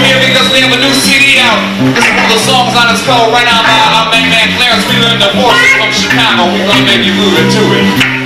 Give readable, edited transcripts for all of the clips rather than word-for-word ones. we're here because we have a new CD out. The song's on its called Right On By our main man Clarence Wheeler and the Forces from Chicago. We're gonna make you move into it.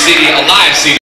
City, a live city.